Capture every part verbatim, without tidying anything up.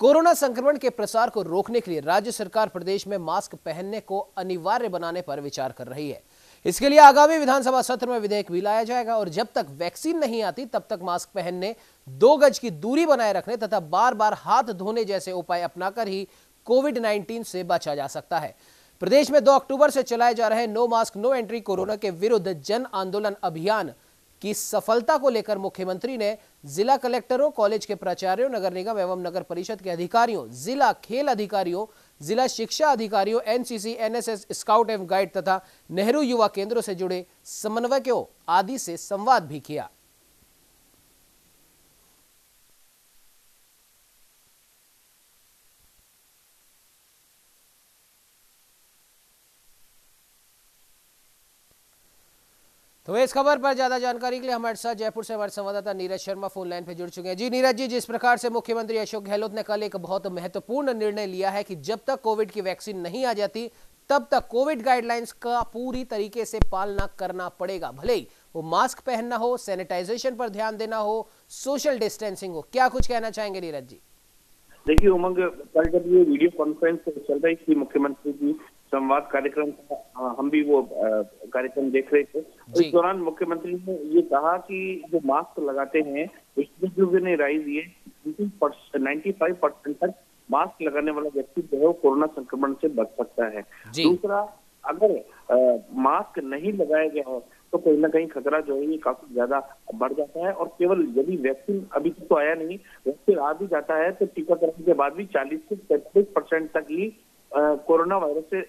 Corona संक्रमण के प्रसार को रोकने के लिए राज्य सरकार प्रदेश में मास्क पहनने को अनिवार्य बनाने पर विचार कर रही है। इसके लिए आगामी विधानसभा सत्र में विधेयक भी लाया जाएगा और जब तक वैक्सीन नहीं आती तब तक मास्क पहनने, दो गज की दूरी बनाए रखने तथा बार बार हाथ धोने जैसे उपाय अपनाकर ही कोविड उन्नीस से बचा जा सकता है। प्रदेश में दो अक्टूबर से चलाए जा रहे no mask no entry corona के विरुद्ध जन आंदोलन अभियान की सफलता को लेकर मुख्यमंत्री ने जिला कलेक्टरों, कॉलेज के प्राचार्यों, नगर निगम एवं नगर परिषद के अधिकारियों, जिला खेल अधिकारियों, जिला शिक्षा अधिकारियों, एनसीसी, एनएसएस, स्काउट एवं गाइड तथा नेहरू युवा केंद्रों से जुड़े समन्वयकों आदि से संवाद भी किया। तो इस खबर पर ज्यादा जानकारी के लिए हमारे साथ जयपुर से हमारे संवाददाता नीरज शर्मा फोन लाइन पे जुड़ चुके हैं। जी नीरज जी, जिस प्रकार से मुख्यमंत्री अशोक गहलोत ने कल एक बहुत महत्वपूर्ण निर्णय लिया है कि जब तक कोविड की वैक्सीन नहीं आ जाती तब तक कोविड गाइडलाइंस का पूरी तरीके से पालना करना पड़ेगा, भले ही वो मास्क पहनना हो, सैनिटाइजेशन पर ध्यान देना हो, सोशल डिस्टेंसिंग हो, क्या कुछ कहना चाहेंगे नीरज जी? देखिए उमंग, कल जब ये वीडियो कॉन्फ्रेंस चल रही थी मुख्यमंत्री जी संवाद कार्यक्रम, हम भी वो कार्यक्रम देख रहे थे। इस दौरान मुख्यमंत्री ने ये कहा कि जो मास्क लगाते हैं उसमें जो भी राइज ये नाइन्टी फाइव परसेंट तक मास्क लगाने वाला व्यक्ति जो है वो कोरोना संक्रमण से बच सकता है। दूसरा, अगर आ, मास्क नहीं लगाया गया हो तो कहीं ना कहीं खतरा जो है ये काफी ज्यादा बढ़ जाता है और केवल यदि वैक्सीन अभी तक तो आया नहीं, वैक्सीन आ भी जाता है तो टीकाकरण के बाद भी चालीस से पैंतीस परसेंट तक ही कोरोना वायरस से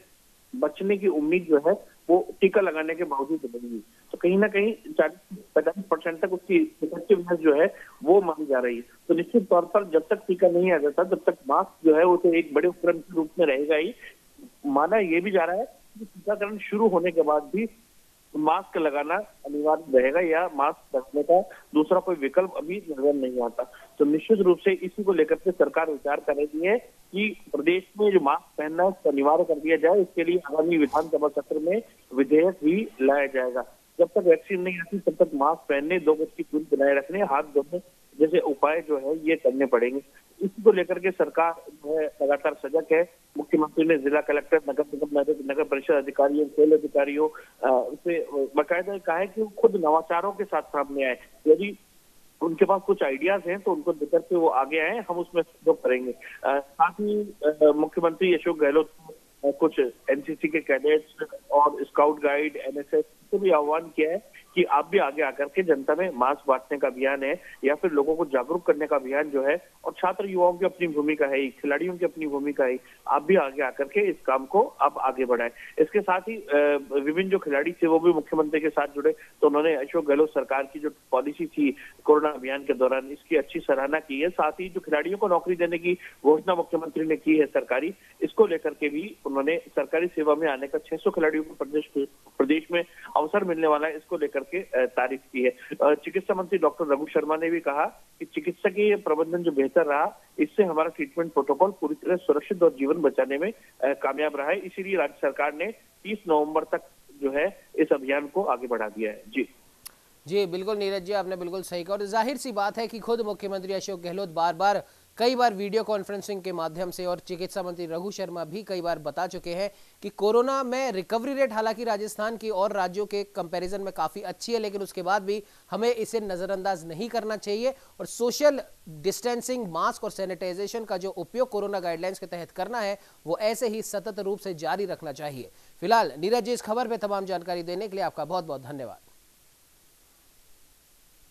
बचने की उम्मीद जो है वो टीका लगाने के बावजूद बनेगी। तो कहीं ना कहीं चालीस पैंतालीस परसेंट तक उसकी इफेक्टिवनेस जो है वो मानी जा रही है। तो निश्चित तौर पर जब तक टीका नहीं आ जाता तब तक मास्क जो है वो तो एक बड़े उपक्रम के रूप में रहेगा ही। माना ये भी जा रहा है कि टीकाकरण शुरू होने के बाद भी मास्क लगाना अनिवार्य रहेगा या मास्क रखने का दूसरा कोई विकल्प अभी नजर नहीं आता। तो निश्चित रूप से इसी को लेकर के सरकार विचार कर रही है कि प्रदेश में जो मास्क पहनना है अनिवार्य कर दिया जाए। इसके लिए आगामी विधानसभा सत्र में विधेयक भी लाया जाएगा। जब तक वैक्सीन नहीं आती तब तक मास्क पहनने, दो गज की दूरी बनाए रखने, हाथ धोने जैसे उपाय जो है ये करने पड़ेंगे। इसी को लेकर के सरकार जो है लगातार सजग है। मुख्यमंत्री ने जिला कलेक्टर, नगर निगम, नगर परिषद अधिकारियों, खेल अधिकारियों से बाकायदा कहा है कि वो खुद नवाचारों के साथ सामने आए। यदि उनके पास कुछ आइडियाज हैं तो उनको देकर के वो आगे आए, हम उसमें सहयोग करेंगे। साथ ही मुख्यमंत्री अशोक गहलोत ने कुछ एनसीसी के कैडेट्स और स्काउट गाइड, एनएसएस को भी आह्वान किया है कि आप भी आगे आकर के जनता में मास्क बांटने का अभियान है या फिर लोगों को जागरूक करने का अभियान जो है, और छात्र युवाओं की अपनी भूमिका है, खिलाड़ियों की अपनी भूमिका है, आप भी आगे आकर के इस काम को आप आगे बढ़ाएं। इसके साथ ही विभिन्न जो खिलाड़ी थे वो भी मुख्यमंत्री के साथ जुड़े तो उन्होंने अशोक गहलोत सरकार की जो पॉलिसी थी कोरोना अभियान के दौरान इसकी अच्छी सराहना की है। साथ ही जो खिलाड़ियों को नौकरी देने की घोषणा मुख्यमंत्री ने की है सरकारी, इसको लेकर के भी उन्होंने सरकारी सेवा में आने का छह सौ खिलाड़ियों को प्रदेश प्रदेश में अवसर मिलने वाला है इसको लेकर के तारीफ की है। चिकित्सा मंत्री डॉक्टर रघु शर्मा ने भी कहा कि चिकित्सा की प्रबंधन जो बेहतर रहा इससे हमारा ट्रीटमेंट प्रोटोकॉल पूरी तरह सुरक्षित और जीवन बचाने में कामयाब रहा है। इसीलिए राज्य सरकार ने तीस नवंबर तक जो है इस अभियान को आगे बढ़ा दिया है। जी जी बिल्कुल नीरज जी, आपने बिल्कुल सही कहा और जाहिर सी बात है कि खुद मुख्यमंत्री अशोक गहलोत बार बार कई बार वीडियो कॉन्फ्रेंसिंग के माध्यम से और चिकित्सा मंत्री रघु शर्मा भी कई बार बता चुके हैं कि कोरोना में रिकवरी रेट हालांकि राजस्थान की और राज्यों के कंपैरिजन में काफ़ी अच्छी है, लेकिन उसके बाद भी हमें इसे नज़रअंदाज नहीं करना चाहिए और सोशल डिस्टेंसिंग, मास्क और सैनिटाइजेशन का जो उपयोग कोरोना गाइडलाइंस के तहत करना है वो ऐसे ही सतत रूप से जारी रखना चाहिए। फिलहाल नीरज जी, इस खबर पर तमाम जानकारी देने के लिए आपका बहुत बहुत धन्यवाद।